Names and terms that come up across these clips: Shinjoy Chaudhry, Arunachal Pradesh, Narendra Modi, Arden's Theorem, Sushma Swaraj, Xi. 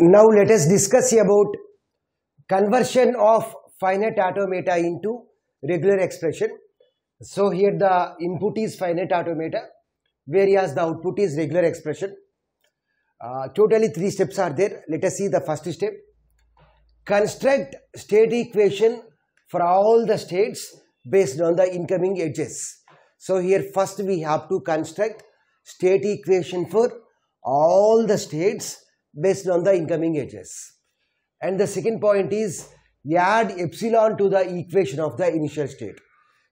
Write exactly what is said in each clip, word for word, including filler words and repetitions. Now let us discuss about conversion of finite automata into regular expression. So here the input is finite automata, whereas the output is regular expression. Uh, totally three steps are there. Let us see the first step. Construct state equation for all the states based on the incoming edges. So here first we have to construct state equation for all the states based on the incoming edges. And the second point is add epsilon to the equation of the initial state.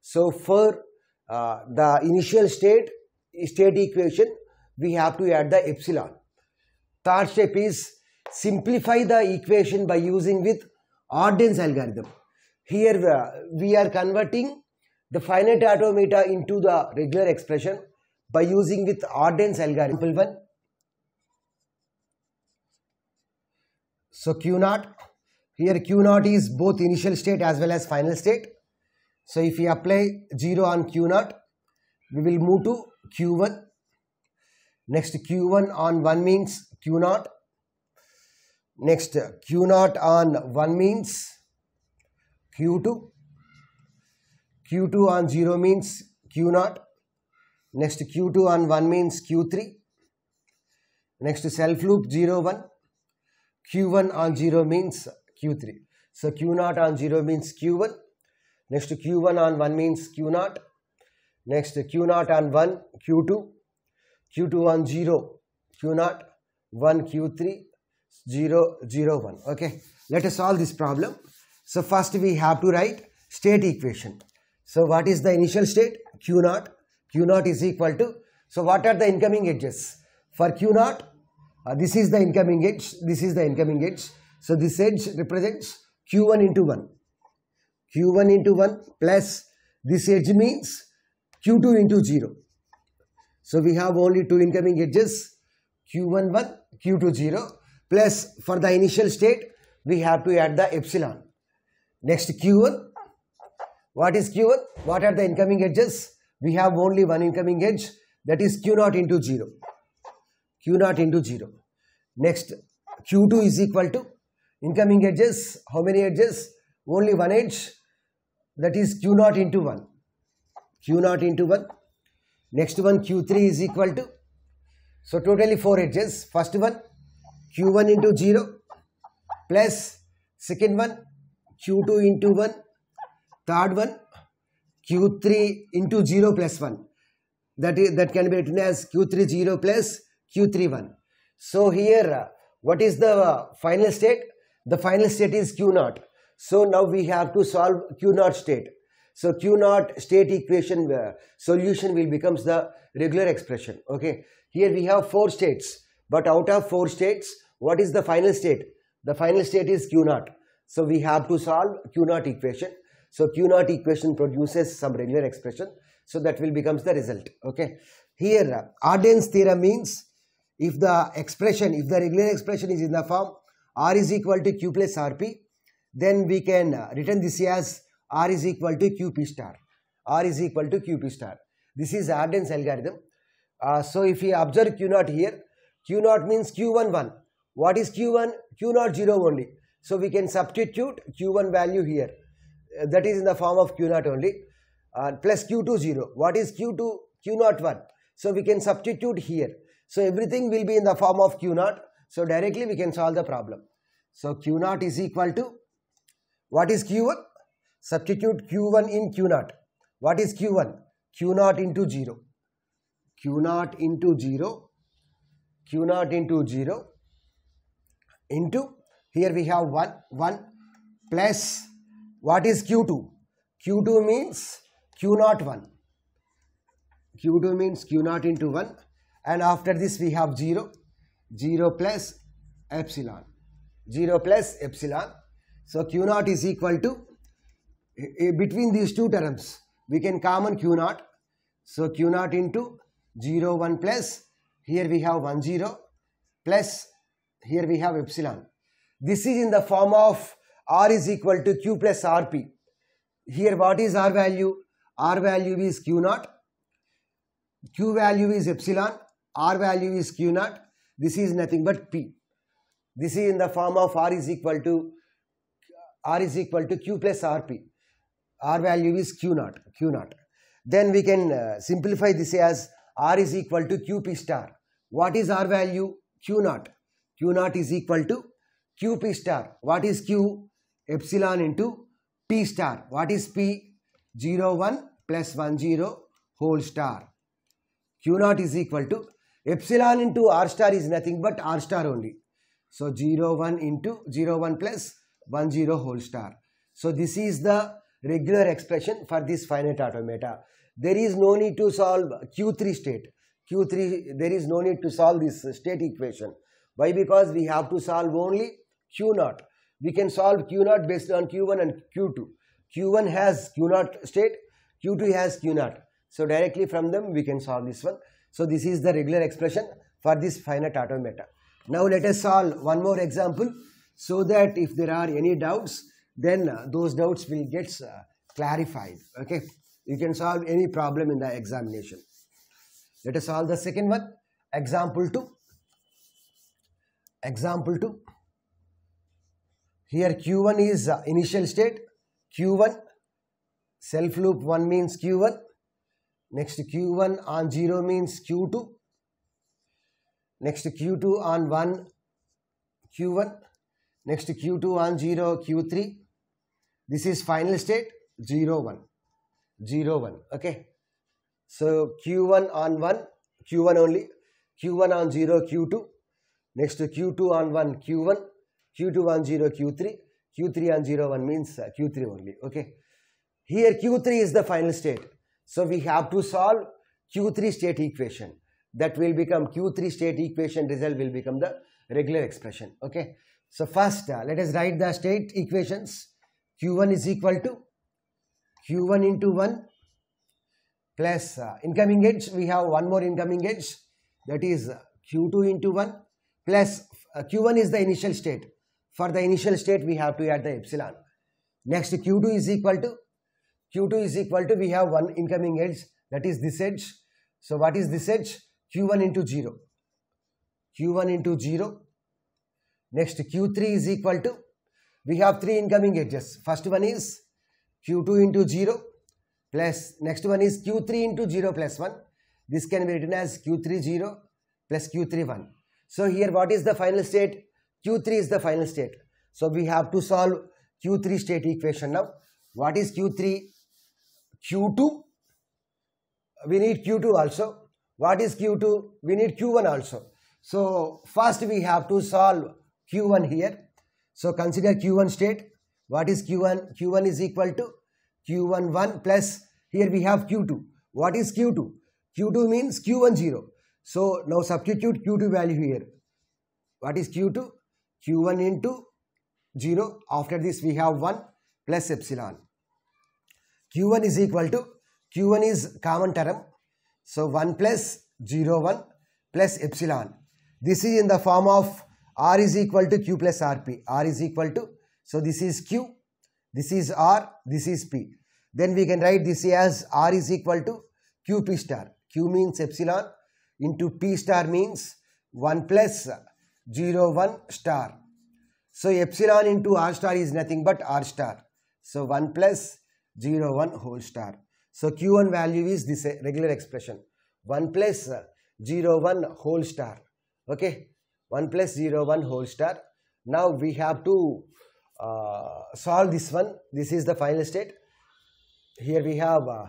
So for uh, the initial state state equation we have to add the epsilon. Third step is simplify the equation by using with Arden's algorithm. Here uh, we are converting the finite automata into the regular expression by using with Arden's algorithm. One. So Q naught, here Q naught is both initial state as well as final state. So if we apply zero on Q naught, we will move to Q one. Next Q one on one means Q naught. Next Q naught on one means Q two. Q two on zero means Q naught. Next Q two on one means Q three. Next self loop zero one. Q one on zero means Q three. So Q naught on zero means Q one. Next Q one on one means Q naught. Next Q naught on one Q two. Q two on zero Q naught. one Q three. zero zero one. Okay. Let us solve this problem. So first we have to write state equation. So what is the initial state? Q naught. Q naught is equal to, so what are the incoming edges? For Q naught, uh, this is the incoming edge, this is the incoming edge. So this edge represents Q one into one. Q one into one plus this edge means Q two into zero. So we have only two incoming edges, Q one one, Q two zero. Plus for the initial state, we have to add the epsilon. Next Q one. What is Q one? What are the incoming edges? We have only one incoming edge, that is Q naught into zero. Q naught into zero. Next Q two is equal to incoming edges. How many edges? Only one edge, that is Q naught into one. Q naught into one. Next one Q three is equal to, so totally four edges. First one Q one into zero plus second one Q two into one, third one Q three into zero plus one, that is, that can be written as Q three zero plus Q three one. So here uh, what is the uh, final state? The final state is Q naught. So now we have to solve Q naught state. So Q naught state equation uh, solution will becomes the regular expression. Okay, here we have four states, but out of four states, what is the final state? The final state is Q naught. So we have to solve Q naught equation. So Q naught equation produces some regular expression. So that will becomes the result. Okay. Here Arden's theorem means if the expression, if the regular expression is in the form R is equal to Q plus R P, then we can written this as R is equal to Q P star. R is equal to Q P star. This is Arden's algorithm. Uh, so if you observe Q naught here, Q naught means Q one one. What is Q one? Q naught zero only. So we can substitute Q one value here. That is in the form of Q naught only, uh, plus Q two zero. What is Q two? Q naught one. So we can substitute here. So everything will be in the form of Q naught. So directly we can solve the problem. So Q naught is equal to, what is Q one? Substitute Q one in Q naught. What is Q one? Q naught into zero. Q naught into zero. Q naught into zero. Into, here we have one, one plus, what is Q two? Q two means Q naught one. Q two means Q naught into one. And after this we have zero. zero plus epsilon. zero plus epsilon. So Q naught is equal to, between these two terms, we can common Q naught. So Q naught into zero one plus, here we have one zero plus, here we have epsilon. This is in the form of R is equal to Q plus R P. Here what is R value? R value is Q naught. Q value is epsilon. R value is Q naught. This is nothing but P. This is in the form of R is equal to R is equal to Q plus R P. R value is Q naught. Q naught. Then we can uh, simplify this as R is equal to Q P star. What is R value? Q naught. Q naught is equal to Q P star. What is Q? Epsilon into P star. What is P? zero one plus one zero whole star. Q naught is equal to epsilon into R star is nothing but R star only. So zero one into zero one plus one zero whole star. So this is the regular expression for this finite automata. There is no need to solve Q three state. Q three, there is no need to solve this state equation. Why? Because we have to solve only Q zero. We can solve Q zero based on Q one and Q two. Q one has Q zero state, Q two has Q zero. So directly from them we can solve this one. So this is the regular expression for this finite automata. Now let us solve one more example so that if there are any doubts, then uh, those doubts will get uh, clarified. Okay, you can solve any problem in the examination. Let us solve the second one. Example two. Example two. Here Q one is uh, initial state. Q one self loop one means Q one. Next Q one on zero means Q two. Next Q two on one Q one. Next Q two on zero Q three. This is final state zero one zero one. Okay, so Q one on one Q one only, Q one on zero Q two, next to Q two on one Q one, Q two on zero Q three, Q three on zero one means Q three only. Okay, here Q three is the final state, so we have to solve Q three state equation. That will become Q three state equation, result will become the regular expression. Okay, so first uh, let us write the state equations. Q one is equal to Q one into one plus uh, incoming edge. We have one more incoming edge, that is uh, Q two into one plus uh, Q one is the initial state. For the initial state we have to add the epsilon. Next Q two is equal to Q two is equal to we have one incoming edge, that is this edge. So what is this edge? Q one into zero. Q one into zero. Next Q three is equal to, we have three incoming edges. First one is Q two into zero plus, next one is Q three into zero plus one. This can be written as Q three zero plus Q three one. So here what is the final state? Q three is the final state. So we have to solve Q three state equation now. What is Q three? Q two. We need Q two also. What is Q two? We need Q one also. So first we have to solve Q one here. So consider Q one state. What is Q one? Q one is equal to Q one one plus here we have Q two. What is Q two? Q two means Q one zero. So now substitute Q two value here. What is Q two? Q one into zero. After this we have one plus epsilon. Q one is equal to, Q one is common term. So one plus zero one plus epsilon. This is in the form of R is equal to Q plus R P. R is equal to, so this is Q, this is R, this is P. Then we can write this as R is equal to Q P star. Q means epsilon into P star means one plus zero one star. So epsilon into R star is nothing but R star. So one plus zero one whole star. So Q one value is this regular expression. one plus zero one whole star. Okay, one plus zero one whole star. Now we have to uh, solve this one. This is the final state. Here we have uh,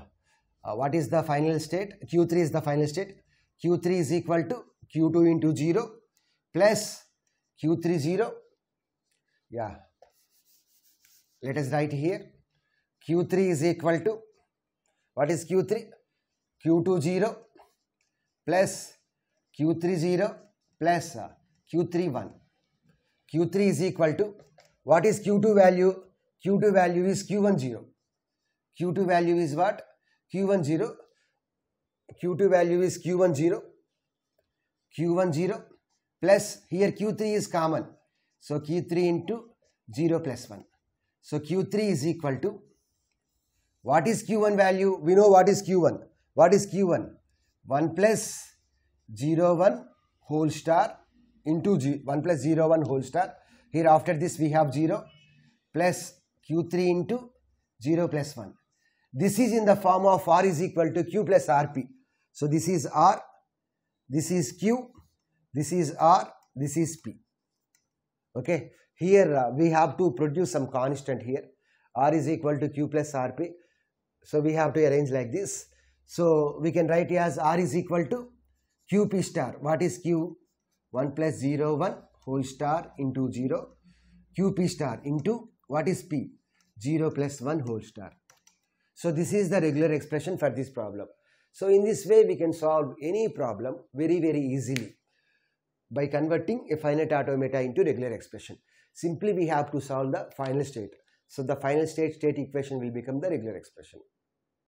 uh, what is the final state? Q three is the final state. Q three is equal to Q two into zero plus Q three zero. Yeah, let us write here. Q three is equal to, what is Q three? Q two zero plus Q three zero plus uh, Q three one. Q three is equal to, what is Q two value? Q two value is Q one zero. Q two value is what? Q one zero. Q two value is Q one zero. Q one zero plus here Q three is common. So Q three into zero plus one. So Q three is equal to, what is Q one value? We know what is Q one. What is Q one? one plus zero one whole star into G, one plus zero one whole star. Here after this we have zero plus Q three into zero plus one. This is in the form of R is equal to Q plus R P. So this is R, this is Q, this is R, this is P. Okay, here uh, we have to produce some constant here. R is equal to Q plus R P. So we have to arrange like this. So we can write as R is equal to Q P star. What is Q? one plus zero one whole star into zero. Q P star into what is P? zero plus one whole star. So this is the regular expression for this problem. So in this way we can solve any problem very very easily by converting a finite automata into regular expression. Simply we have to solve the final state. So the final state state equation will become the regular expression.